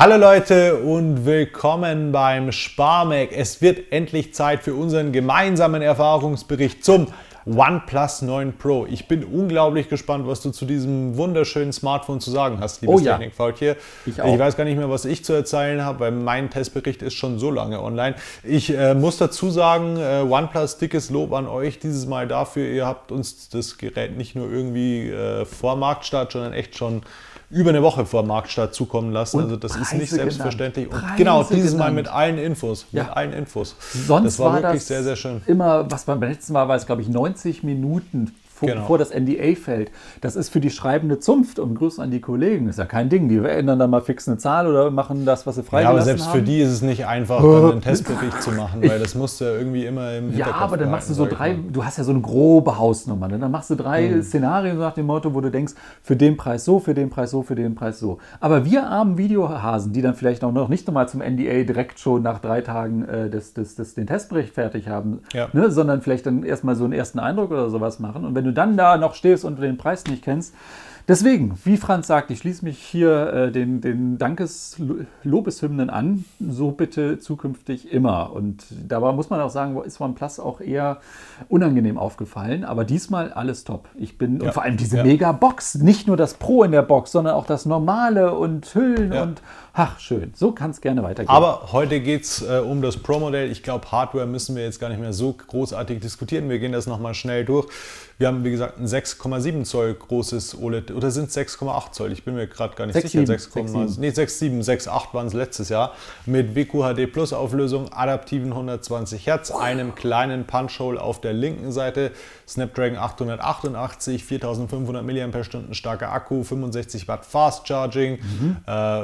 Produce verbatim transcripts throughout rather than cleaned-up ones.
Hallo Leute und willkommen beim Sparmag. Es wird endlich Zeit für unseren gemeinsamen Erfahrungsbericht zum OnePlus neun Pro. Ich bin unglaublich gespannt, was du zu diesem wunderschönen Smartphone zu sagen hast, liebes oh ja. Technikfaultier. Ich auch. Ich weiß gar nicht mehr, was ich zu erzählen habe, weil mein Testbericht ist schon so lange online. Ich äh, muss dazu sagen, äh, OnePlus, dickes Lob an euch dieses Mal dafür. Ihr habt uns das Gerät nicht nur irgendwie äh, vor Marktstart, sondern echt schon über eine Woche vor Marktstart zukommen lassen. Und also das Preise ist nicht selbstverständlich. Genannt. Und genau, dieses genannt. Mal mit allen Infos. Ja. Mit allen Infos. Sonst das war, war wirklich das sehr, sehr schön. Immer, was beim letzten Mal war, es glaube ich neunzig Minuten vor, genau. vor das N D A fällt. Das ist für die schreibende Zunft und Grüß an die Kollegen. Ist ja kein Ding. Die ändern dann mal fix eine Zahl oder machen das, was sie freigelassen haben. Ja, aber selbst haben. Für die ist es nicht einfach, dann einen Testbericht zu machen, weil das musst du ja irgendwie immer im Hinterkopf. Ja, aber dann machst du so drei, du hast ja so eine grobe Hausnummer. Ne? Dann machst du drei hm. Szenarien nach dem Motto, wo du denkst, für den Preis so, für den Preis so, für den Preis so. Aber wir armen Videohasen, die dann vielleicht auch noch nicht einmal zum N D A direkt schon nach drei Tagen äh, das, das, das, den Testbericht fertig haben, ja. ne? sondern vielleicht dann erstmal so einen ersten Eindruck oder sowas machen. Und wenn du dann da noch stehst und den Preis nicht kennst. Deswegen, wie Franz sagt, ich schließe mich hier äh, den, den Dankes-Lobeshymnen an, so bitte zukünftig immer. Und dabei muss man auch sagen, ist OnePlus auch eher unangenehm aufgefallen, aber diesmal alles top. Ich bin, ja. und vor allem diese ja. Mega-Box, nicht nur das Pro in der Box, sondern auch das Normale und Hüllen ja. und ach, schön, so kann es gerne weitergehen. Aber heute geht es äh, um das Pro-Modell. Ich glaube, Hardware müssen wir jetzt gar nicht mehr so großartig diskutieren. Wir gehen das nochmal schnell durch. Wir haben, wie gesagt, ein sechs Komma sieben Zoll großes OLED. Oder sind es sechs Komma acht Zoll? Ich bin mir gerade gar nicht sicher. sechs Komma sieben, nee, sechs Komma sieben, sechs Komma acht waren es letztes Jahr. Mit W Q H D Plus Auflösung, adaptiven hundertzwanzig Hertz, einem kleinen Punch-Hole auf der linken Seite, Snapdragon achthundertachtundachtzig, viertausendfünfhundert Milliampere-Stunden starker Akku, fünfundsechzig Watt Fast Charging, mhm. äh,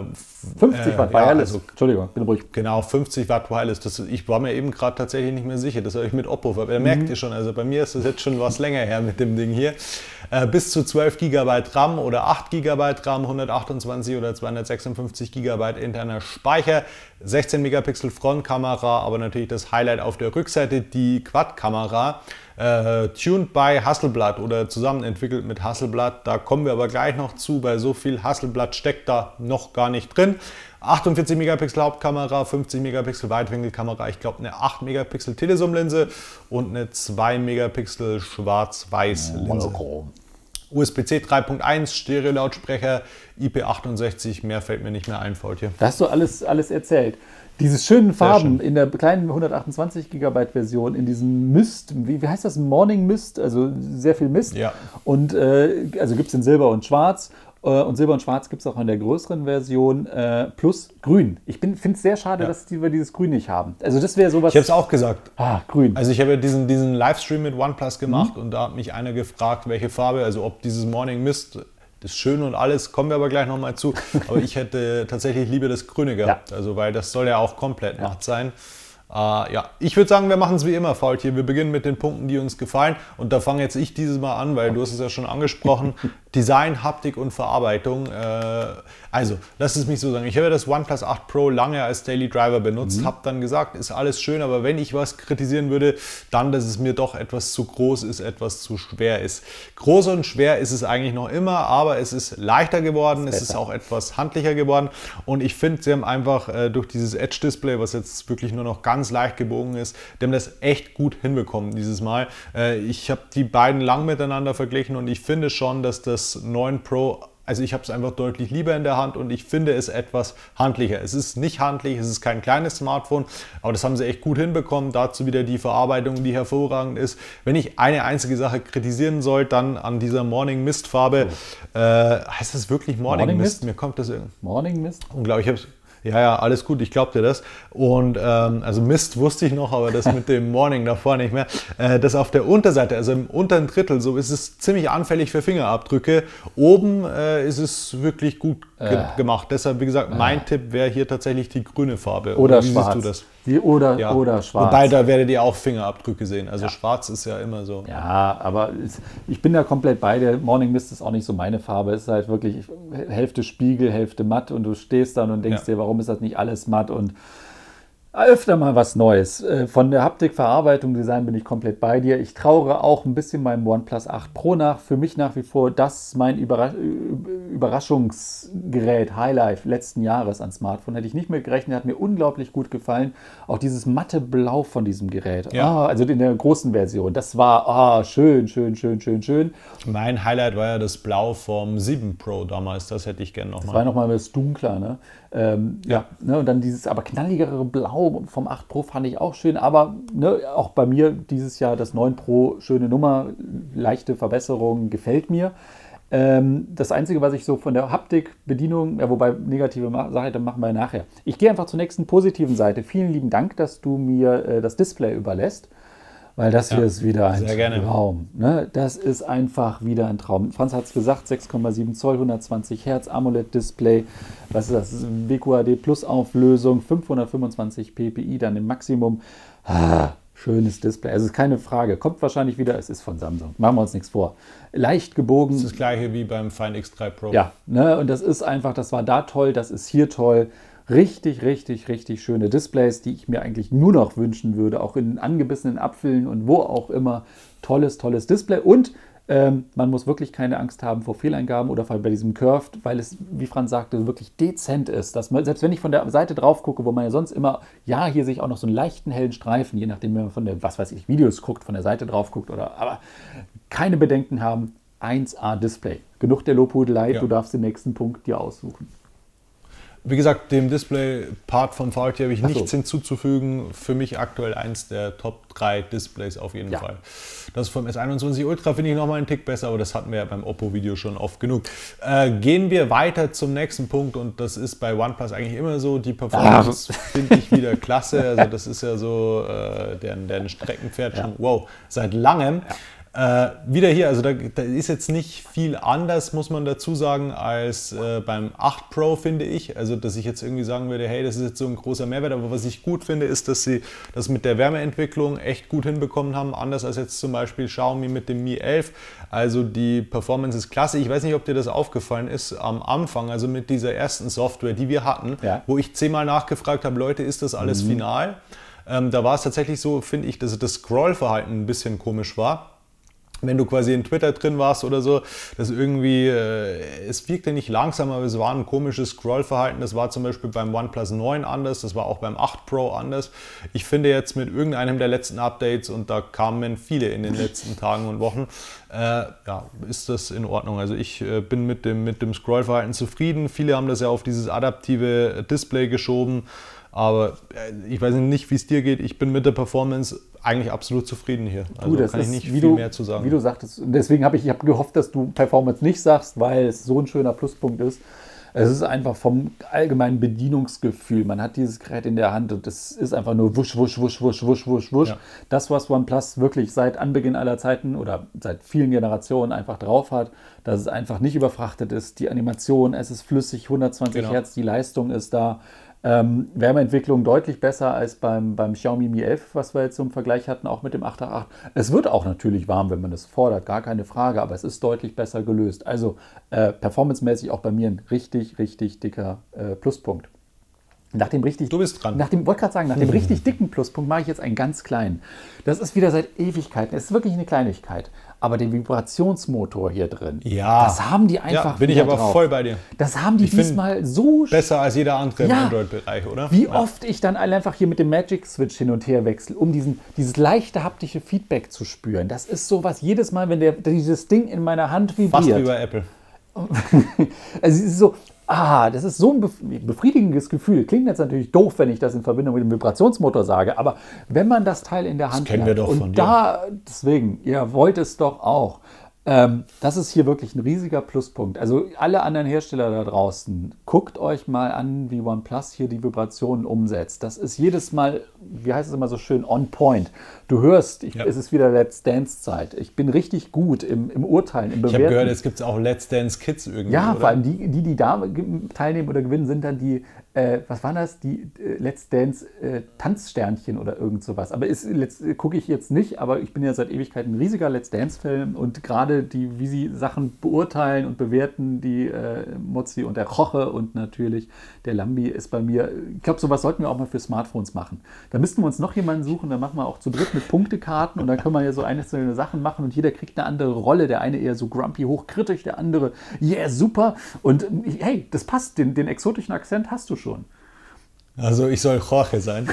fünfzig Watt Wireless, äh, ja, also, Entschuldigung, bin ruhig. Genau, fünfzig Watt Wireless, das, ich war mir eben gerade tatsächlich nicht mehr sicher, das habe ich mit Oppo, aber da mhm. merkt ihr schon, also bei mir ist das jetzt schon was länger her mit dem Ding hier. Äh, bis zu zwölf Gigabyte RAM oder acht Gigabyte RAM, hundertachtundzwanzig oder zweihundertsechsundfünfzig Gigabyte interner Speicher, sechzehn Megapixel Frontkamera, aber natürlich das Highlight auf der Rückseite, die Quad-Kamera, äh, tuned by Hasselblad oder zusammenentwickelt mit Hasselblad, da kommen wir aber gleich noch zu, weil so viel Hasselblad steckt da noch gar nicht drin. achtundvierzig Megapixel Hauptkamera, fünfzig Megapixel Weitwinkelkamera, ich glaube eine acht Megapixel Telesum-Linse und eine zwei Megapixel Schwarz-Weiß-Linse. U S B C drei Punkt eins, Stereo-Lautsprecher, I P achtundsechzig, mehr fällt mir nicht mehr ein, Faultier. Da hast du alles, alles erzählt. Diese schönen Farben in der kleinen hundertachtundzwanzig Gigabyte Version, in diesem Mist, wie, wie heißt das, Morning Mist, also sehr viel Mist. Ja. Und äh, also gibt es in Silber und Schwarz. Und Silber und Schwarz gibt es auch in der größeren Version, äh, plus Grün. Ich finde es sehr schade, ja. dass die, wir dieses Grün nicht haben. Also das wäre sowas... Ich habe es auch gesagt. Ah, Grün. Also ich habe ja diesen, diesen Livestream mit OnePlus gemacht mhm. und da hat mich einer gefragt, welche Farbe, also ob dieses Morning Mist... Das ist schön und alles, kommen wir aber gleich nochmal zu. Aber ich hätte tatsächlich lieber das Grüne gehabt, ja. also weil das soll ja auch komplett matt ja. sein. Äh, ja, ich würde sagen, wir machen es wie immer, Faultier. Wir beginnen mit den Punkten, die uns gefallen. Und da fange jetzt ich dieses Mal an, weil du hast es ja schon angesprochen. Design, Haptik und Verarbeitung. Äh, also, lass es mich so sagen. Ich habe ja das OnePlus acht Pro lange als Daily Driver benutzt, mhm. habe dann gesagt, ist alles schön, aber wenn ich was kritisieren würde, dann, dass es mir doch etwas zu groß ist, etwas zu schwer ist. Groß und schwer ist es eigentlich noch immer, aber es ist leichter geworden, ist es ist auch etwas handlicher geworden. Und ich finde, sie haben einfach äh, durch dieses Edge-Display, was jetzt wirklich nur noch ganz leicht gebogen ist, die haben das echt gut hinbekommen dieses Mal. Äh, ich habe die beiden lang miteinander verglichen und ich finde schon, dass das neun Pro, also ich habe es einfach deutlich lieber in der Hand und ich finde es etwas handlicher. Es ist nicht handlich, es ist kein kleines Smartphone, aber das haben sie echt gut hinbekommen. Dazu wieder die Verarbeitung, die hervorragend ist. Wenn ich eine einzige Sache kritisieren soll, dann an dieser Morning Mist Farbe. Oh. Äh, heißt das wirklich Morning, Morning Mist? Mist? Mir kommt das irgendwie. Morning Mist? Unglaublich, ich habe es. Ja, ja, alles gut, ich glaub dir das. Und ähm, also Mist wusste ich noch, aber das mit dem Morning davor nicht mehr. Äh, das auf der Unterseite, also im unteren Drittel, so ist es ziemlich anfällig für Fingerabdrücke. Oben äh, ist es wirklich gut ge gemacht. Deshalb, wie gesagt, mein Tipp wäre hier tatsächlich die grüne Farbe. Oder wie schwarz. Siehst du das? Die oder, ja. oder schwarz. Wobei, da werdet ihr auch Fingerabdrücke sehen. Also ja. schwarz ist ja immer so. Ja, aber ich bin da komplett bei dir. Morning Mist ist auch nicht so meine Farbe. Es ist halt wirklich Hälfte Spiegel, Hälfte matt. Und du stehst dann und denkst ja. dir, warum ist das nicht alles matt? Und öfter mal was Neues. Von der Haptik, Verarbeitung, Design bin ich komplett bei dir. Ich trauere auch ein bisschen meinem OnePlus acht Pro nach. Für mich nach wie vor das mein Überras- Überraschungsgerät, Highlight letzten Jahres an Smartphone. Hätte ich nicht mehr gerechnet, hat mir unglaublich gut gefallen. Auch dieses matte Blau von diesem Gerät. Ja. Ah, also in der großen Version. Das war ah, schön, schön, schön, schön, schön. Mein Highlight war ja das Blau vom sieben Pro damals. Das hätte ich gerne nochmal. Das war nochmal das Dunkler, ne? Ähm, ja. ja ne? Und dann dieses aber knalligere Blau vom acht Pro fand ich auch schön, aber ne, auch bei mir dieses Jahr das neun Pro, schöne Nummer, leichte Verbesserung, gefällt mir. Ähm, das Einzige, was ich so von der Haptik, Bedienung, ja, wobei negative Sache, dann machen wir nachher. Ich gehe einfach zur nächsten positiven Seite. Vielen lieben Dank, dass du mir äh, das Display überlässt. Weil das ja, hier ist wieder ein Traum. Ne? Das ist einfach wieder ein Traum. Franz hat es gesagt, sechs Komma sieben Zoll, hundertzwanzig Hertz, AMOLED-Display, was ist das? W Q H D-Plus-Auflösung, fünfhundertfünfundzwanzig p p i, dann im Maximum. Ah, schönes Display. Also ist keine Frage. Kommt wahrscheinlich wieder, es ist von Samsung. Machen wir uns nichts vor. Leicht gebogen. Das ist das gleiche wie beim Find X drei Pro. Ja, ne? Und das ist einfach, das war da toll, das ist hier toll. Richtig, richtig, richtig schöne Displays, die ich mir eigentlich nur noch wünschen würde, auch in angebissenen Apfeln und wo auch immer. Tolles, tolles Display und ähm, man muss wirklich keine Angst haben vor Fehleingaben oder bei diesem Curved, weil es, wie Franz sagte, wirklich dezent ist. Dass man, selbst wenn ich von der Seite drauf gucke, wo man ja sonst immer, ja, hier sehe ich auch noch so einen leichten, hellen Streifen, je nachdem, wenn man von der, was weiß ich, Videos guckt, von der Seite drauf guckt oder, aber keine Bedenken haben, eins A Display. Genug der Lobhudelei, ja. Du darfst den nächsten Punkt dir aussuchen. Wie gesagt, dem Display-Part vom V L T habe ich Ach nichts so. hinzuzufügen. Für mich aktuell eins der Top drei Displays auf jeden ja. Fall. Das vom S einundzwanzig Ultra finde ich nochmal einen Tick besser, aber das hatten wir ja beim Oppo-Video schon oft genug. Äh, gehen wir weiter zum nächsten Punkt und das ist bei OnePlus eigentlich immer so. Die Performance ah. finde ich wieder klasse. Also das ist ja so äh, deren, deren Streckenpferd ja. schon, wow, seit langem. Ja. Äh, wieder hier, also da, da ist jetzt nicht viel anders, muss man dazu sagen, als äh, beim acht Pro, finde ich. Also, dass ich jetzt irgendwie sagen würde, hey, das ist jetzt so ein großer Mehrwert. Aber was ich gut finde, ist, dass sie das mit der Wärmeentwicklung echt gut hinbekommen haben. Anders als jetzt zum Beispiel Xiaomi mit dem Mi elf. Also, die Performance ist klasse. Ich weiß nicht, ob dir das aufgefallen ist am Anfang, also mit dieser ersten Software, die wir hatten, ja. wo ich zehnmal nachgefragt habe, Leute, ist das alles mhm. final? Ähm, da war es tatsächlich so, finde ich, dass das Scrollverhalten ein bisschen komisch war. Wenn du quasi in Twitter drin warst oder so, das irgendwie, äh, es wirkte nicht langsam, aber es war ein komisches Scrollverhalten. Das war zum Beispiel beim OnePlus neun anders, das war auch beim acht Pro anders. Ich finde jetzt mit irgendeinem der letzten Updates, und da kamen viele in den letzten Tagen und Wochen, äh, ja, ist das in Ordnung. Also ich äh, bin mit dem, mit dem Scrollverhalten zufrieden. Viele haben das ja auf dieses adaptive Display geschoben, aber äh, ich weiß nicht, wie es dir geht. Ich bin mit der Performance eigentlich absolut zufrieden hier. Also du, das kann ich nicht viel mehr zu sagen. Wie du sagtest, deswegen habe ich, ich habe gehofft, dass du Performance nicht sagst, weil es so ein schöner Pluspunkt ist. Es ist einfach vom allgemeinen Bedienungsgefühl. Man hat dieses Gerät in der Hand und es ist einfach nur wusch, wusch, wusch, wusch, wusch, wusch, wusch. Ja. Das, was OnePlus wirklich seit Anbeginn aller Zeiten oder seit vielen Generationen einfach drauf hat, dass es einfach nicht überfrachtet ist. Die Animation, es ist flüssig, hundertzwanzig genau. Hertz, die Leistung ist da. Ähm, Wärmeentwicklung deutlich besser als beim, beim Xiaomi Mi elf, was wir jetzt zum Vergleich hatten, auch mit dem acht acht acht. Es wird auch natürlich warm, wenn man das fordert, gar keine Frage, aber es ist deutlich besser gelöst. Also äh, performancemäßig auch bei mir ein richtig, richtig dicker äh, Pluspunkt. Nach dem richtig, du bist dran. Nach dem, wollte gerade sagen, nach dem richtig dicken Pluspunkt mache ich jetzt einen ganz kleinen. Das ist wieder seit Ewigkeiten. Es ist wirklich eine Kleinigkeit. Aber den Vibrationsmotor hier drin, ja. das haben die einfach. Ja, bin ich aber drauf. voll bei dir. Das haben die ich diesmal so besser als jeder andere ja. im Android-Bereich, oder? Wie ja. oft ich dann einfach hier mit dem Magic Switch hin und her wechsle, um diesen, dieses leichte haptische Feedback zu spüren. Das ist sowas jedes Mal, wenn der, dieses Ding in meiner Hand vibriert. Fast wie bei Apple. Also es ist so. Ah, das ist so ein befriedigendes Gefühl. Klingt jetzt natürlich doof, wenn ich das in Verbindung mit dem Vibrationsmotor sage, aber wenn man das Teil in der Hand hat, das kennen wir doch von dir. Da, deswegen, ihr wollt es doch auch. Ähm, das ist hier wirklich ein riesiger Pluspunkt. Also alle anderen Hersteller da draußen, guckt euch mal an, wie OnePlus hier die Vibrationen umsetzt. Das ist jedes Mal, wie heißt es immer so schön, on point. Du hörst, ich, ja. es ist wieder Let's Dance Zeit. Ich bin richtig gut im, im Urteilen, im Bewerten. Ich habe gehört, es gibt auch Let's Dance Kids irgendwie. Ja, oder? Vor allem die, die, die da teilnehmen oder gewinnen, sind dann die äh, was waren das? Die äh, Let's Dance äh, Tanzsternchen oder irgend sowas. Aber äh, gucke ich jetzt nicht, aber ich bin ja seit Ewigkeiten ein riesiger Let's Dance-Film und gerade die, wie sie Sachen beurteilen und bewerten, die äh, Motsi und der Roche und natürlich der Lambi ist bei mir. Ich glaube, sowas sollten wir auch mal für Smartphones machen. Da müssten wir uns noch jemanden suchen, dann machen wir auch zu dritt mit Punktekarten und dann können wir ja so einzelne Sachen machen und jeder kriegt eine andere Rolle. Der eine eher so grumpy, hochkritisch, der andere, yeah, super. Und hey, das passt, den, den exotischen Akzent hast du schon. Also ich soll Jorge sein.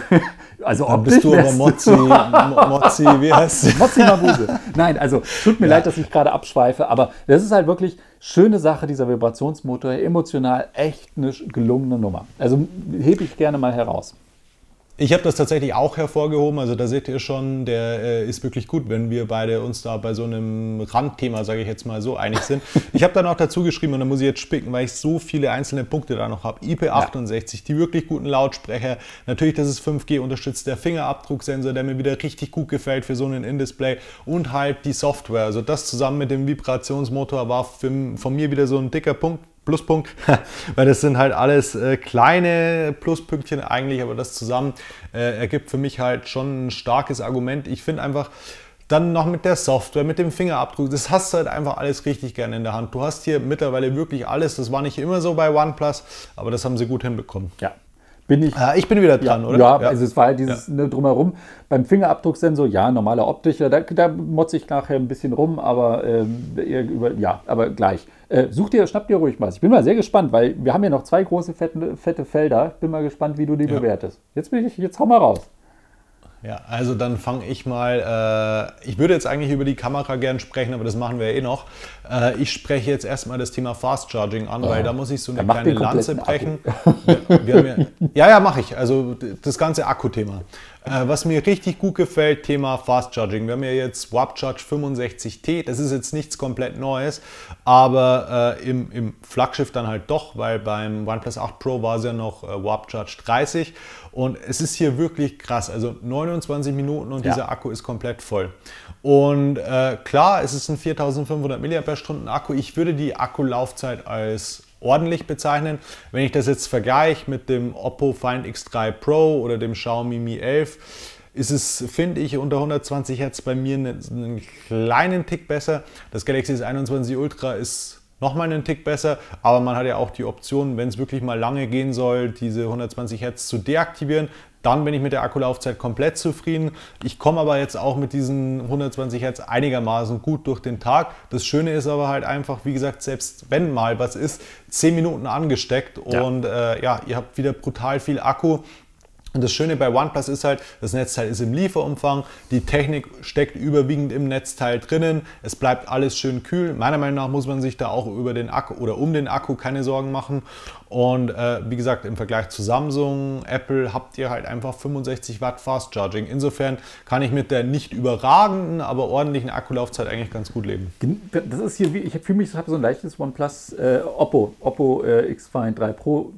Also ob bist du aber Motsi, Motsi, wie heißt es? Motsi Mabuse. Nein, also tut mir ja. leid, dass ich gerade abschweife, aber das ist halt wirklich schöne Sache, dieser Vibrationsmotor, emotional echt eine gelungene Nummer. Also hebe ich gerne mal heraus. Ich habe das tatsächlich auch hervorgehoben, also da seht ihr schon, der äh, ist wirklich gut, wenn wir beide uns da bei so einem Randthema, sage ich jetzt mal so, einig sind. Ich habe dann auch dazu geschrieben, und da muss ich jetzt spicken, weil ich so viele einzelne Punkte da noch habe. I P achtundsechzig, ja. Die wirklich guten Lautsprecher, natürlich, dass es fünf G unterstützt, der Fingerabdrucksensor, der mir wieder richtig gut gefällt für so einen In-Display und halt die Software. Also das zusammen mit dem Vibrationsmotor war für, von mir wieder so ein dicker Punkt. Pluspunkt, weil das sind halt alles äh, kleine Pluspünktchen eigentlich, aber das zusammen äh, ergibt für mich halt schon ein starkes Argument. Ich finde einfach, dann noch mit der Software, mit dem Fingerabdruck, das hast du halt einfach alles richtig gerne in der Hand. Du hast hier mittlerweile wirklich alles, das war nicht immer so bei OnePlus, aber das haben sie gut hinbekommen. Ja. Bin ich, ah, ich bin wieder dran, ja, oder? Ja, ja, also es war halt dieses ja. ne, Drumherum. Beim Fingerabdrucksensor, ja, normaler optischer, da, da motze ich nachher ein bisschen rum, aber, äh, über, ja, aber gleich. Äh, such dir, schnapp dir ruhig mal. Ich bin mal sehr gespannt, weil wir haben ja noch zwei große, fette, fette Felder. Ich bin mal gespannt, wie du die ja. bewertest. Jetzt bin ich, jetzt hau mal raus. Ja, also dann fange ich mal, äh, ich würde jetzt eigentlich über die Kamera gern sprechen, aber das machen wir ja eh noch. Äh, ich spreche jetzt erstmal das Thema Fast Charging an, oh, weil da muss ich so eine kleine Lanze brechen. Wir, wir haben ja, ja, ja mache ich, also das ganze Akkuthema. Äh, was mir richtig gut gefällt, Thema Fast Charging. Wir haben ja jetzt Warp Charge fünfundsechzig T, das ist jetzt nichts komplett Neues, aber äh, im, im Flaggschiff dann halt doch, weil beim OnePlus acht Pro war es ja noch äh, Warp Charge dreißig. Und es ist hier wirklich krass, also neunundzwanzig Minuten und ja. dieser Akku ist komplett voll. Und äh, klar, es ist ein viertausendfünfhundert Milliampere-Stunden Akku. Ich würde die Akkulaufzeit als ordentlich bezeichnen. Wenn ich das jetzt vergleiche mit dem Oppo Find X drei Pro oder dem Xiaomi Mi elf, ist es, finde ich, unter hundertzwanzig Hertz bei mir einen kleinen Tick besser. Das Galaxy S einundzwanzig Ultra ist nochmal einen Tick besser, aber man hat ja auch die Option, wenn es wirklich mal lange gehen soll, diese hundertzwanzig Hertz zu deaktivieren. Dann bin ich mit der Akkulaufzeit komplett zufrieden. Ich komme aber jetzt auch mit diesen hundertzwanzig Hertz einigermaßen gut durch den Tag. Das Schöne ist aber halt einfach, wie gesagt, selbst wenn mal was ist, zehn Minuten angesteckt und ja, äh, ja ihr habt wieder brutal viel Akku. Und das Schöne bei OnePlus ist halt, das Netzteil ist im Lieferumfang, die Technik steckt überwiegend im Netzteil drinnen, es bleibt alles schön kühl. Meiner Meinung nach muss man sich da auch über den Akku oder um den Akku keine Sorgen machen. Und äh, wie gesagt, im Vergleich zu Samsung, Apple habt ihr halt einfach fünfundsechzig Watt Fast Charging. Insofern kann ich mit der nicht überragenden, aber ordentlichen Akkulaufzeit eigentlich ganz gut leben. Das ist hier, wie, ich fühle mich, ich habe so ein leichtes OnePlus äh, Oppo, Oppo äh, X drei Pro.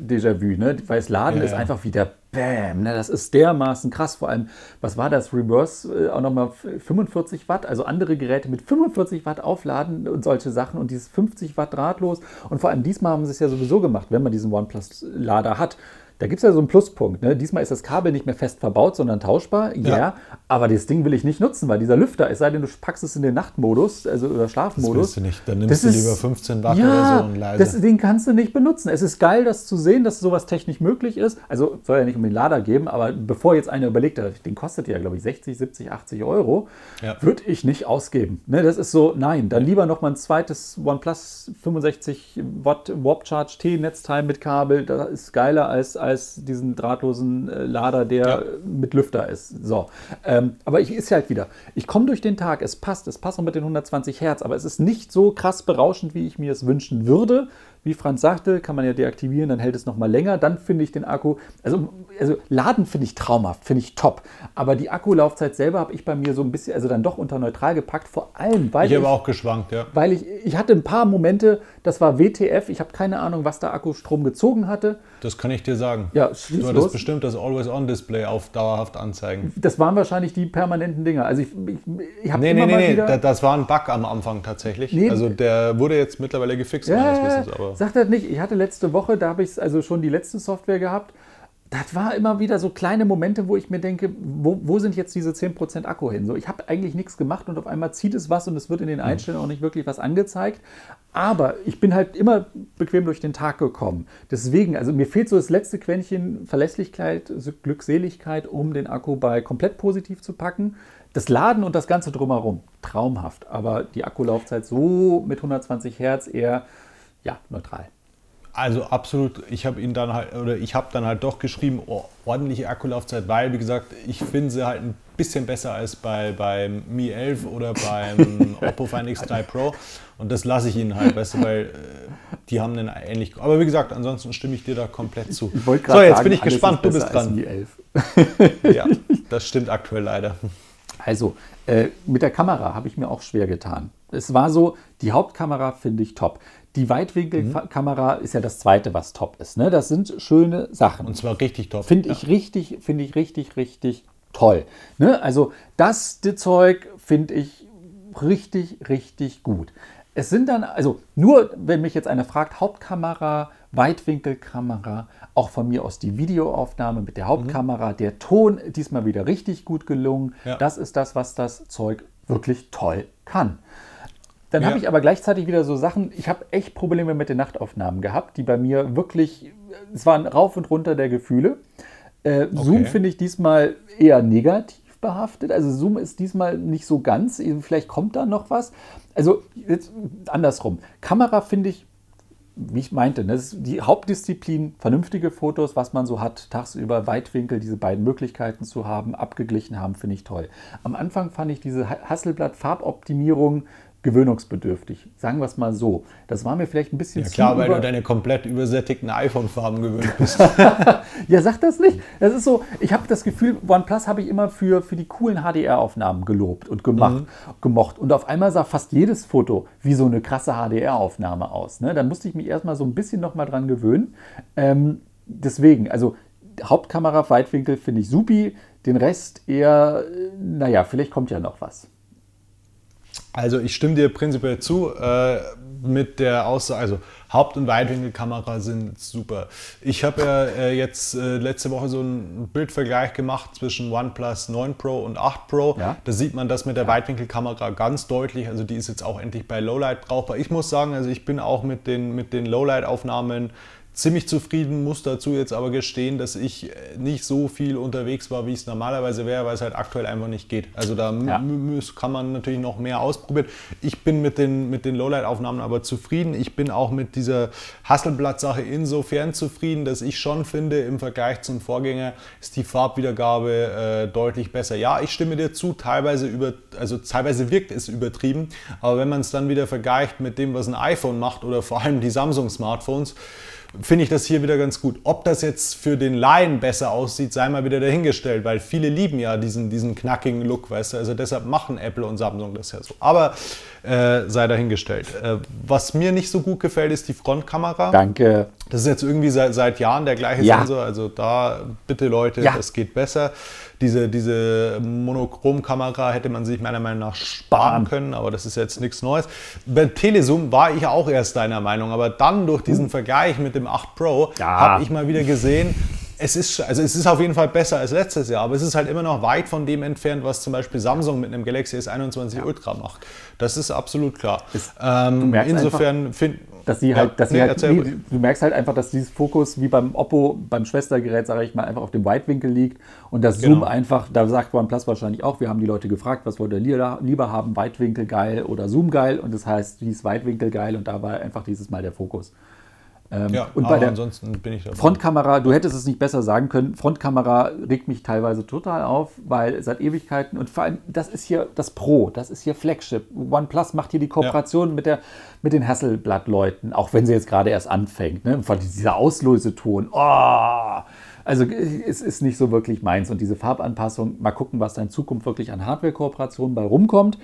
Déjà-vu, ne? Weil das Laden ja, ist ja. einfach wieder bam, ne? Das ist dermaßen krass. Vor allem, was war das? Reverse, äh, auch nochmal fünfundvierzig Watt, also andere Geräte mit fünfundvierzig Watt aufladen und solche Sachen und dieses fünfzig Watt drahtlos. Und vor allem diesmal haben sie es ja sowieso gemacht, wenn man diesen OnePlus-Lader hat. Da gibt es ja so einen Pluspunkt. Ne? Diesmal ist das Kabel nicht mehr fest verbaut, sondern tauschbar. Ja, ja, aber das Ding will ich nicht nutzen, weil dieser Lüfter, es sei denn, du packst es in den Nachtmodus, also oder Schlafmodus. Das willst du nicht. Dann nimmst das du lieber fünfzehn Watt ja, oder so und leise. Das, den kannst du nicht benutzen. Es ist geil, das zu sehen, dass sowas technisch möglich ist. Also soll ja nicht um den Lader geben, aber bevor jetzt einer überlegt hat, den kostet ja, glaube ich, sechzig, siebzig, achtzig Euro, ja. würde ich nicht ausgeben. Ne? Das ist so, nein, dann lieber nochmal ein zweites OnePlus fünfundsechzig Watt Warp Charge T Netzteil mit Kabel. Das ist geiler als als diesen drahtlosen Lader, der ja. mit Lüfter ist. So, ähm, aber ich ist halt wieder. Ich komme durch den Tag, es passt, es passt auch mit den hundertzwanzig Hertz, aber es ist nicht so krass berauschend, wie ich mir es wünschen würde. Wie Franz sagte, kann man ja deaktivieren, dann hält es noch mal länger, dann finde ich den Akku, also, also Laden finde ich traumhaft, finde ich top, aber die Akkulaufzeit selber habe ich bei mir so ein bisschen, also dann doch unter neutral gepackt, vor allem, weil ich... Ich habe auch geschwankt, ja. Weil ich, ich hatte ein paar Momente, das war W T F, ich habe keine Ahnung, was der Akkustrom gezogen hatte. Das kann ich dir sagen. Ja, du hattest bestimmt das Always-on-Display auf dauerhaft anzeigen. Das waren wahrscheinlich die permanenten Dinger, also ich, ich, ich habe nee, immer nee, mal nee, wieder... Nee, das war ein Bug am Anfang tatsächlich, nee, also der wurde jetzt mittlerweile gefixt, ja, meines Wissens, aber... genau. Sagt das nicht. Ich hatte letzte Woche, da habe ich also schon die letzte Software gehabt. Das war immer wieder so kleine Momente, wo ich mir denke, wo, wo sind jetzt diese zehn Prozent Akku hin? So, ich habe eigentlich nichts gemacht und auf einmal zieht es was und es wird in den Einstellungen auch nicht wirklich was angezeigt. Aber ich bin halt immer bequem durch den Tag gekommen. Deswegen, also mir fehlt so das letzte Quäntchen Verlässlichkeit, Glückseligkeit, um den Akku bei komplett positiv zu packen. Das Laden und das Ganze drumherum, traumhaft. Aber die Akkulaufzeit so mit hundertzwanzig Hertz eher, ja, neutral. Also absolut, ich habe ihn dann halt, oder ich habe dann halt doch geschrieben, oh, ordentliche Akkulaufzeit, weil, wie gesagt, ich finde sie halt ein bisschen besser als bei, beim Mi elf oder beim Oppo Find X drei Pro. Und das lasse ich ihnen halt, weißt du, weil äh, die haben einen ähnlich. Aber wie gesagt, ansonsten stimme ich dir da komplett zu. Ich wollte gerade sagen, so, jetzt bin ich gespannt, du bist dran. Mi elf. Ja, das stimmt aktuell leider. Also, äh, mit der Kamera habe ich mir auch schwer getan. Es war so, die Hauptkamera finde ich top. Die Weitwinkelkamera mhm. ist ja das Zweite, was top ist. Ne? Das sind schöne Sachen. Und zwar richtig top. Finde ja. ich richtig, finde ich richtig, richtig toll. Ne? Also das Zeug finde ich richtig, richtig gut. Es sind dann, also nur, wenn mich jetzt einer fragt, Hauptkamera, Weitwinkelkamera, auch von mir aus die Videoaufnahme mit der Hauptkamera, mhm. der Ton, diesmal wieder richtig gut gelungen. Ja. Das ist das, was das Zeug wirklich toll kann. Dann ja. habe ich aber gleichzeitig wieder so Sachen, ich habe echt Probleme mit den Nachtaufnahmen gehabt, die bei mir wirklich, es waren rauf und runter der Gefühle. Äh, okay. Zoom finde ich diesmal eher negativ behaftet, also Zoom ist diesmal nicht so ganz, vielleicht kommt da noch was. Also jetzt andersrum, Kamera finde ich, wie ich meinte, ne, das ist die Hauptdisziplin, vernünftige Fotos, was man so hat, tagsüber, Weitwinkel, diese beiden Möglichkeiten zu haben, abgeglichen haben, finde ich toll. Am Anfang fand ich diese Hasselblad-Farboptimierung gewöhnungsbedürftig, sagen wir es mal so. Das war mir vielleicht ein bisschen zu... Ja klar, zu weil du deine komplett übersättigten iPhone-Farben gewöhnt bist. Ja, sag das nicht. Das ist so, ich habe das Gefühl, OnePlus habe ich immer für, für die coolen H D R-Aufnahmen gelobt und gemacht, mhm. gemocht. Und auf einmal sah fast jedes Foto wie so eine krasse H D R-Aufnahme aus. Ne? Da musste ich mich erstmal so ein bisschen nochmal dran gewöhnen. Ähm, deswegen, also Hauptkamera, Weitwinkel finde ich supi. Den Rest eher, naja, vielleicht kommt ja noch was. Also ich stimme dir prinzipiell zu äh, mit der Aussage, also Haupt- und Weitwinkelkamera sind super. Ich habe ja äh, jetzt äh, letzte Woche so einen Bildvergleich gemacht zwischen OnePlus neun Pro und acht Pro. Ja? Da sieht man das mit der ja. Weitwinkelkamera ganz deutlich. Also die ist jetzt auch endlich bei Lowlight brauchbar. Ich muss sagen, also ich bin auch mit den, mit den Lowlight-Aufnahmen ziemlich zufrieden, muss dazu jetzt aber gestehen, dass ich nicht so viel unterwegs war, wie es normalerweise wäre, weil es halt aktuell einfach nicht geht. Also da ja. kann man natürlich noch mehr ausprobieren. Ich bin mit den, mit den Lowlight-Aufnahmen aber zufrieden. Ich bin auch mit dieser Hasselblad-Sache insofern zufrieden, dass ich schon finde, im Vergleich zum Vorgänger ist die Farbwiedergabe äh, deutlich besser. Ja, ich stimme dir zu, teilweise, über, also teilweise wirkt es übertrieben, aber wenn man es dann wieder vergleicht mit dem, was ein iPhone macht oder vor allem die Samsung-Smartphones, finde ich das hier wieder ganz gut. Ob das jetzt für den Laien besser aussieht, sei mal wieder dahingestellt, weil viele lieben ja diesen, diesen knackigen Look, weißt du, also deshalb machen Apple und Samsung das ja so. Aber äh, sei dahingestellt. Äh, was mir nicht so gut gefällt, ist die Frontkamera. Danke. Das ist jetzt irgendwie seit, seit Jahren der gleiche ja. Sensor, also da bitte Leute, ja. das geht besser. Diese, diese Monochromkamera hätte man sich meiner Meinung nach sparen können, aber das ist jetzt nichts Neues. Bei Telezoom war ich auch erst deiner Meinung, aber dann durch diesen uh. Vergleich mit dem acht Pro ja. habe ich mal wieder gesehen, es ist, also es ist auf jeden Fall besser als letztes Jahr, aber es ist halt immer noch weit von dem entfernt, was zum Beispiel Samsung mit einem Galaxy S einundzwanzig ja. Ultra macht. Das ist absolut klar. Ist, ähm, insofern finde ich... Dass sie halt, ja, dass sie nee, halt nee, du merkst halt einfach, dass dieses Fokus wie beim Oppo, beim Schwestergerät, sage ich mal, einfach auf dem Weitwinkel liegt und das Zoom genau. einfach, da sagt OnePlus wahrscheinlich auch, wir haben die Leute gefragt, was wollt ihr lieber haben, Weitwinkel geil oder Zoom geil und das heißt, dies Weitwinkel geil und da war einfach dieses Mal der Fokus. Ähm, ja, und bei der ansonsten bin ich dabei. Frontkamera, du hättest es nicht besser sagen können, Frontkamera regt mich teilweise total auf, weil seit Ewigkeiten und vor allem, das ist hier das Pro, das ist hier Flagship. OnePlus macht hier die Kooperation ja. mit, der, mit den Hasselblad-Leuten, auch wenn sie jetzt gerade erst anfängt. Ne? Vor allem dieser Auslöseton, oh! Also es ist nicht so wirklich meins und diese Farbanpassung, mal gucken, was da in Zukunft wirklich an Hardware-Kooperationen bei rumkommt.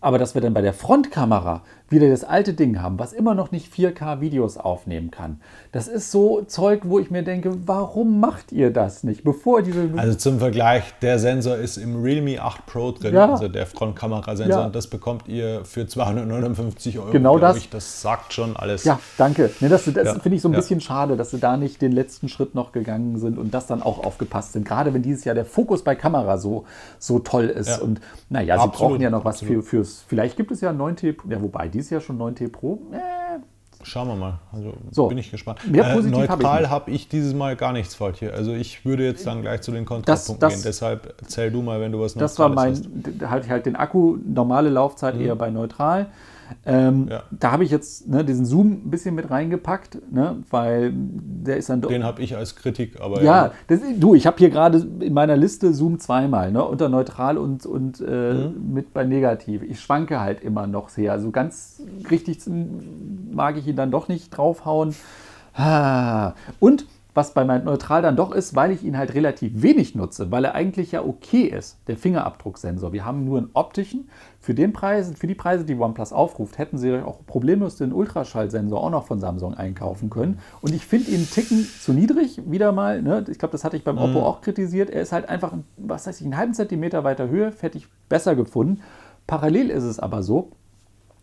Aber dass wir dann bei der Frontkamera wieder das alte Ding haben, was immer noch nicht vier K Videos aufnehmen kann. Das ist so Zeug, wo ich mir denke, warum macht ihr das nicht? Bevor diese also zum Vergleich, der Sensor ist im Realme acht Pro drin, ja. Also der Frontkamerasensor, ja. Das bekommt ihr für zweihundertneunundfünfzig Euro. Genau das. Ich. Das sagt schon alles. Ja, danke. Ne, das das ja. finde ich so ein ja. bisschen schade, dass sie da nicht den letzten Schritt noch gegangen sind und das dann auch aufgepasst sind. Gerade wenn dieses Jahr der Fokus bei Kamera so, so toll ist. Ja. Und naja, sie brauchen ja noch was für, fürs... Vielleicht gibt es ja neun T... Ja, wobei, dieses Jahr schon neun T Pro. Äh. Schauen wir mal. Also so. Bin ich gespannt. Äh, neutral habe ich, hab ich dieses Mal gar nichts falsch hier. Also ich würde jetzt dann gleich zu den Kontrapunkten das, das, gehen. Deshalb erzähl du mal, wenn du was Neutrales hast. Das war mein... Halt, halt den Akku, normale Laufzeit mhm. eher bei neutral. Ähm, ja. Da habe ich jetzt ne, diesen Zoom ein bisschen mit reingepackt, ne, weil der ist dann doch... Den habe ich als Kritik, aber... Ja, ja. Das, du, ich habe hier gerade in meiner Liste Zoom zweimal, ne, unter neutral und, und äh, mhm. mit bei negativ. Ich schwanke halt immer noch sehr, also ganz richtig mag ich ihn dann doch nicht draufhauen. Ah. Und... was bei meinem Neutral dann doch ist, weil ich ihn halt relativ wenig nutze, weil er eigentlich ja okay ist, der Fingerabdrucksensor. Wir haben nur einen optischen. Für den Preis, für die Preise, die OnePlus aufruft, hätten sie auch problemlos den Ultraschallsensor auch noch von Samsung einkaufen können. Und ich finde ihn einen Ticken zu niedrig, wieder mal. Ne? Ich glaube, das hatte ich beim Oppo mhm. auch kritisiert. Er ist halt einfach, was weiß ich, einen halben Zentimeter weiter Höhe, hätte ich besser gefunden. Parallel ist es aber so,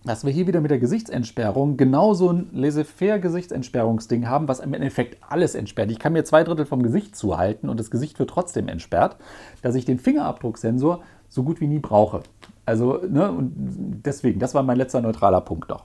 dass wir hier wieder mit der Gesichtsentsperrung genau so ein Laissez-faire-Gesichtsentsperrungsding haben, was im Endeffekt alles entsperrt. Ich kann mir zwei Drittel vom Gesicht zuhalten und das Gesicht wird trotzdem entsperrt, dass ich den Fingerabdrucksensor so gut wie nie brauche. Also, ne, und deswegen, das war mein letzter neutraler Punkt doch.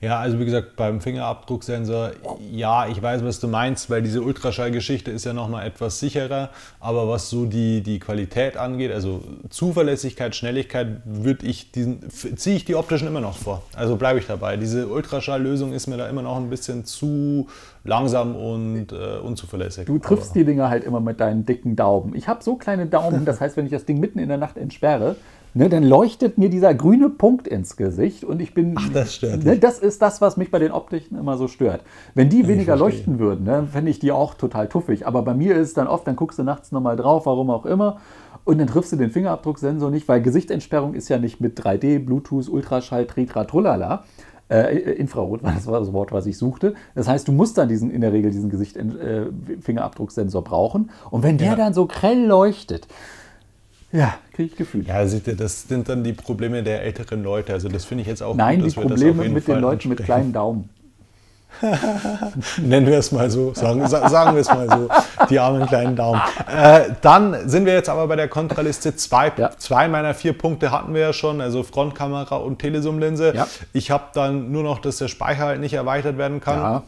Ja, also wie gesagt, beim Fingerabdrucksensor, ja, ich weiß, was du meinst, weil diese Ultraschallgeschichte ist ja nochmal etwas sicherer, aber was so die, die Qualität angeht, also Zuverlässigkeit, Schnelligkeit, würde ich diesen, ziehe ich die optischen immer noch vor. Also bleibe ich dabei. Diese Ultraschalllösung ist mir da immer noch ein bisschen zu langsam und äh, unzuverlässig. Du triffst aber die Dinger halt immer mit deinen dicken Daumen. Ich habe so kleine Daumen, das heißt, wenn ich das Ding mitten in der Nacht entsperre, ne, dann leuchtet mir dieser grüne Punkt ins Gesicht und ich bin... Ach, das stört. Ne, das ist das, was mich bei den Optischen immer so stört. Wenn die ja, weniger leuchten würden, ne, fände ich die auch total tuffig. Aber bei mir ist es dann oft, dann guckst du nachts nochmal drauf, warum auch immer. Und dann triffst du den Fingerabdrucksensor nicht, weil Gesichtsentsperrung ist ja nicht mit drei D, Bluetooth, Ultraschall, Tritra, Trullala. Äh, Infrarot war das, war das Wort, was ich suchte. Das heißt, du musst dann diesen, in der Regel diesen Gesicht, äh, Fingerabdrucksensor brauchen. Und wenn der ja. dann so grell leuchtet... Ja, kriege ich Gefühl. Ja, seht ihr, das sind dann die Probleme der älteren Leute. Also das finde ich jetzt auch Nein, gut, dass die Probleme wir das auf jeden mit Fall den Leuten mit kleinen Daumen. Nennen wir es mal so, sagen, sagen wir es mal so, die armen kleinen Daumen. Äh, dann sind wir jetzt aber bei der Kontraliste. Zwei, ja. zwei meiner vier Punkte hatten wir ja schon, also Frontkamera und Telezoom-Linse. Ja. Ich habe dann nur noch, dass der Speicher halt nicht erweitert werden kann. Ja.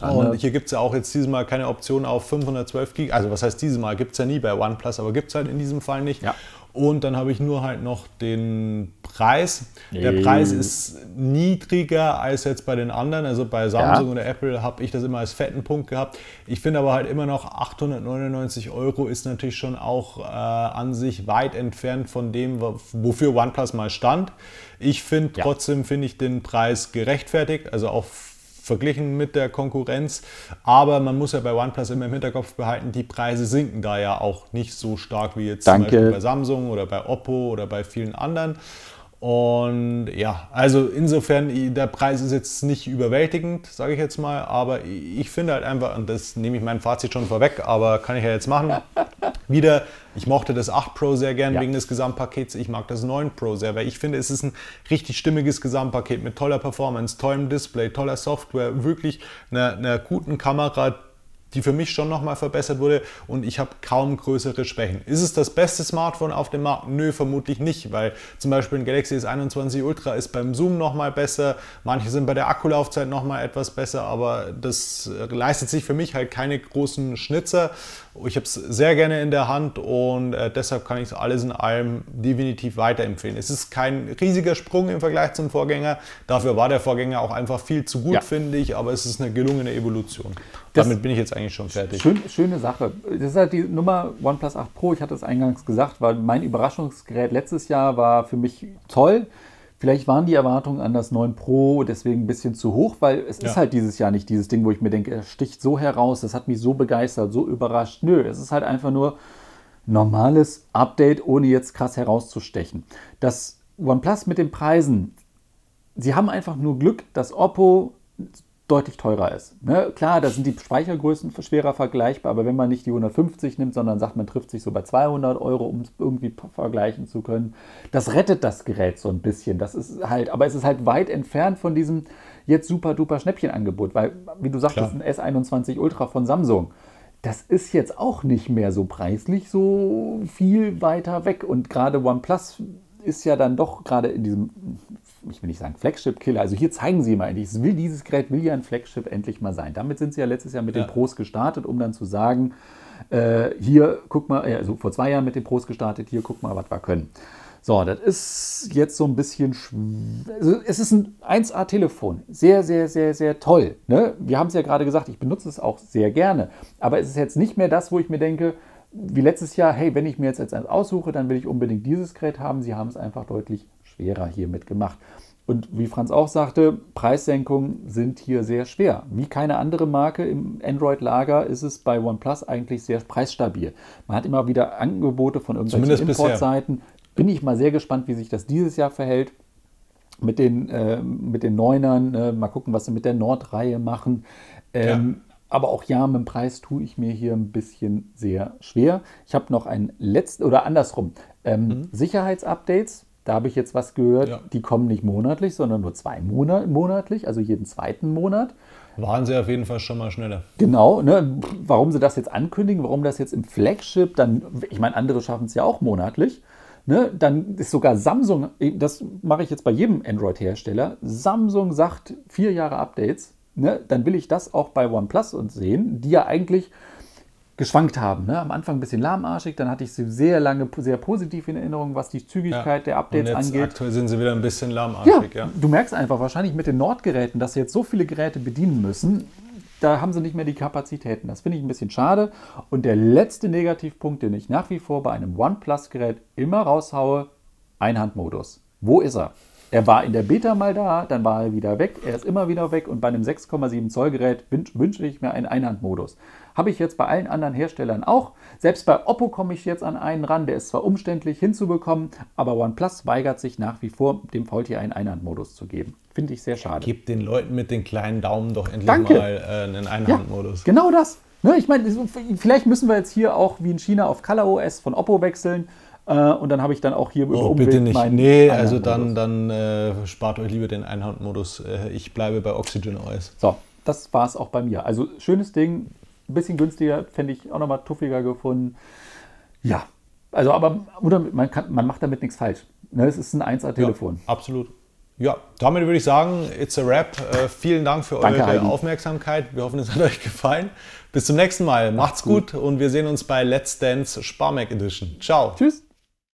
Und hier gibt es ja auch jetzt dieses Mal keine Option auf fünfhundertzwölf Gigabyte. Also was heißt dieses Mal? Gibt es ja nie bei OnePlus, aber gibt es halt in diesem Fall nicht. Ja. Und dann habe ich nur halt noch den Preis. Nee. Der Preis ist niedriger als jetzt bei den anderen. Also bei Samsung ja. oder Apple habe ich das immer als fetten Punkt gehabt. Ich finde aber halt immer noch achthundertneunundneunzig Euro ist natürlich schon auch äh, an sich weit entfernt von dem, wofür OnePlus mal stand. Ich finde ja. trotzdem finde ich den Preis gerechtfertigt, also auch verglichen mit der Konkurrenz, aber man muss ja bei OnePlus immer im Hinterkopf behalten, die Preise sinken da ja auch nicht so stark wie jetzt Danke. Zum Beispiel bei Samsung oder bei Oppo oder bei vielen anderen. Und ja, also insofern, der Preis ist jetzt nicht überwältigend, sage ich jetzt mal, aber ich finde halt einfach, und das nehme ich mein Fazit schon vorweg, aber kann ich ja jetzt machen, wieder, ich mochte das acht Pro sehr gern ja. wegen des Gesamtpakets, ich mag das neun Pro sehr, weil ich finde, es ist ein richtig stimmiges Gesamtpaket mit toller Performance, tollem Display, toller Software, wirklich einer, einer guten Kamera, die für mich schon nochmal verbessert wurde und ich habe kaum größere Schwächen. Ist es das beste Smartphone auf dem Markt? Nö, vermutlich nicht, weil zum Beispiel ein Galaxy S einundzwanzig Ultra ist beim Zoom nochmal besser, manche sind bei der Akkulaufzeit nochmal etwas besser, aber das leistet sich für mich halt keine großen Schnitzer. Ich habe es sehr gerne in der Hand und äh, deshalb kann ich es alles in allem definitiv weiterempfehlen. Es ist kein riesiger Sprung im Vergleich zum Vorgänger, dafür war der Vorgänger auch einfach viel zu gut, ja. finde ich, aber es ist eine gelungene Evolution. Das Damit bin ich jetzt eigentlich schon fertig. Schön, schöne Sache. Das ist halt die Nummer OnePlus acht Pro. Ich hatte es eingangs gesagt, weil mein Überraschungsgerät letztes Jahr war für mich toll. Vielleicht waren die Erwartungen an das neun Pro deswegen ein bisschen zu hoch, weil es ja. ist halt dieses Jahr nicht dieses Ding, wo ich mir denke, es sticht so heraus, das hat mich so begeistert, so überrascht. Nö, es ist halt einfach nur normales Update, ohne jetzt krass herauszustechen. Das OnePlus mit den Preisen sie haben einfach nur Glück, dass Oppo deutlich teurer ist. Ne? Klar, da sind die Speichergrößen schwerer vergleichbar, aber wenn man nicht die hundertfünfzig nimmt, sondern sagt, man trifft sich so bei zweihundert Euro, um es irgendwie vergleichen zu können, das rettet das Gerät so ein bisschen. Das ist halt, aber es ist halt weit entfernt von diesem jetzt super duper Schnäppchenangebot, weil, wie du sagtest, ein S einundzwanzig Ultra von Samsung, das ist jetzt auch nicht mehr so preislich so viel weiter weg. Und gerade OnePlus ist ja dann doch gerade in diesem, ich will nicht sagen Flagship-Killer, also hier zeigen sie mal endlich, es will, dieses Gerät will ja ein Flagship endlich mal sein. Damit sind sie ja letztes Jahr mit ja. den Pros gestartet, um dann zu sagen, äh, hier, guck mal, also vor zwei Jahren mit den Pros gestartet, hier, guck mal, was wir können. So, das ist jetzt so ein bisschen, also es ist ein eins A Telefon, sehr, sehr, sehr, sehr toll. Ne? Wir haben es ja gerade gesagt, ich benutze es auch sehr gerne, aber es ist jetzt nicht mehr das, wo ich mir denke, wie letztes Jahr, hey, wenn ich mir jetzt eins aussuche, dann will ich unbedingt dieses Gerät haben. Sie haben es einfach deutlich schwerer hiermit gemacht. Und wie Franz auch sagte, Preissenkungen sind hier sehr schwer. Wie keine andere Marke im Android-Lager ist es bei OnePlus eigentlich sehr preisstabil. Man hat immer wieder Angebote von irgendwelchen Importseiten. Bin ich mal sehr gespannt, wie sich das dieses Jahr verhält mit den, äh, mit den Neunern. Äh, mal gucken, was sie mit der Nord-Reihe machen. Ähm, ja. Aber auch ja, mit dem Preis tue ich mir hier ein bisschen sehr schwer. Ich habe noch ein letztes, oder andersrum, ähm, mhm. Sicherheitsupdates. Da habe ich jetzt was gehört, ja. die kommen nicht monatlich, sondern nur zwei Monate monatlich, also jeden zweiten Monat. Waren sie auf jeden Fall schon mal schneller. Genau, ne? Warum sie das jetzt ankündigen, warum das jetzt im Flagship, dann, ich meine, andere schaffen es ja auch monatlich. Ne, dann ist sogar Samsung, das mache ich jetzt bei jedem Android-Hersteller, Samsung sagt vier Jahre Updates, ne, dann will ich das auch bei OnePlus und sehen, die ja eigentlich geschwankt haben. Ne? Am Anfang ein bisschen lahmarschig, dann hatte ich sie sehr lange sehr positiv in Erinnerung, was die Zügigkeit ja, der Updates und jetzt angeht. Aktuell sind sie wieder ein bisschen lahmarschig. Ja, ja. Du merkst einfach wahrscheinlich mit den Nord-Geräten, dass sie jetzt so viele Geräte bedienen müssen, da haben sie nicht mehr die Kapazitäten. Das finde ich ein bisschen schade. Und der letzte Negativpunkt, den ich nach wie vor bei einem OnePlus-Gerät immer raushaue, Einhandmodus. Wo ist er? Er war in der Beta mal da, dann war er wieder weg. Er ist immer wieder weg. Und bei einem sechs Komma sieben Zoll Gerät wünsche ich mir einen Einhandmodus. Habe ich jetzt bei allen anderen Herstellern auch. Selbst bei Oppo komme ich jetzt an einen ran. Der ist zwar umständlich hinzubekommen, aber OnePlus weigert sich nach wie vor, dem Faultier einen Einhandmodus zu geben. Finde ich sehr schade. Gib den Leuten mit den kleinen Daumen doch endlich Danke. mal äh, einen Einhandmodus. Ja, genau das. Ne, ich meine, vielleicht müssen wir jetzt hier auch wie in China auf ColorOS von Oppo wechseln. Äh, und dann habe ich dann auch hier über oh, Umweg bitte nicht. Nee, also dann, dann äh, spart euch lieber den Einhandmodus. Äh, ich bleibe bei Oxygen O S. So, das war es auch bei mir. Also schönes Ding. Ein bisschen günstiger, fände ich auch nochmal tuffiger gefunden. Ja, also aber man, kann, man macht damit nichts falsch. Ne, es ist ein eins A Telefon. Ja, absolut. Ja, damit würde ich sagen, it's a wrap. Äh, vielen Dank für Danke, eure Heidi. Aufmerksamkeit. Wir hoffen, es hat euch gefallen. Bis zum nächsten Mal. Macht's gut, gut und wir sehen uns bei Let's Dance Sparmag Edition. Ciao. Tschüss.